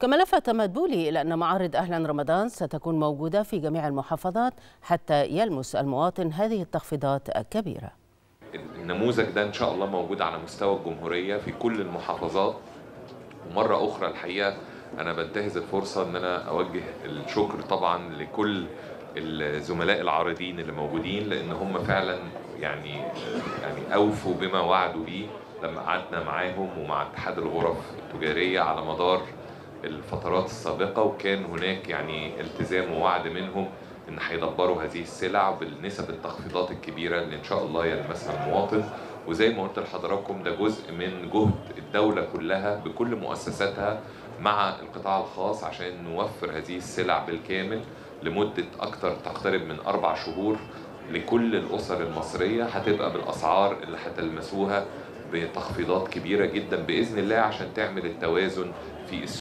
كما لفت مدبولي إلى أن معارض أهلا رمضان ستكون موجودة في جميع المحافظات حتى يلمس المواطن هذه التخفيضات الكبيرة. النموذج ده إن شاء الله موجود على مستوى الجمهورية في كل المحافظات. ومرة أخرى الحقيقة أنا بنتهز الفرصة إن أنا أوجه الشكر طبعا لكل الزملاء العارضين اللي موجودين، لأن هم فعلا يعني أوفوا بما وعدوا بيه لما قعدنا معاهم ومع اتحاد الغرف التجارية على مدار الفترات السابقة، وكان هناك يعني التزام ووعد منهم إن هيدبروا هذه السلع بالنسب التخفيضات الكبيرة اللي إن شاء الله يلمسها المواطن. وزي ما قلت لحضراتكم ده جزء من جهد الدولة كلها بكل مؤسساتها مع القطاع الخاص عشان نوفر هذه السلع بالكامل لمدة أكتر تقترب من 4 شهور لكل الأسر المصرية، هتبقى بالأسعار اللي هتلمسوها بتخفيضات كبيرة جدا بإذن الله عشان تعمل التوازن في السوق.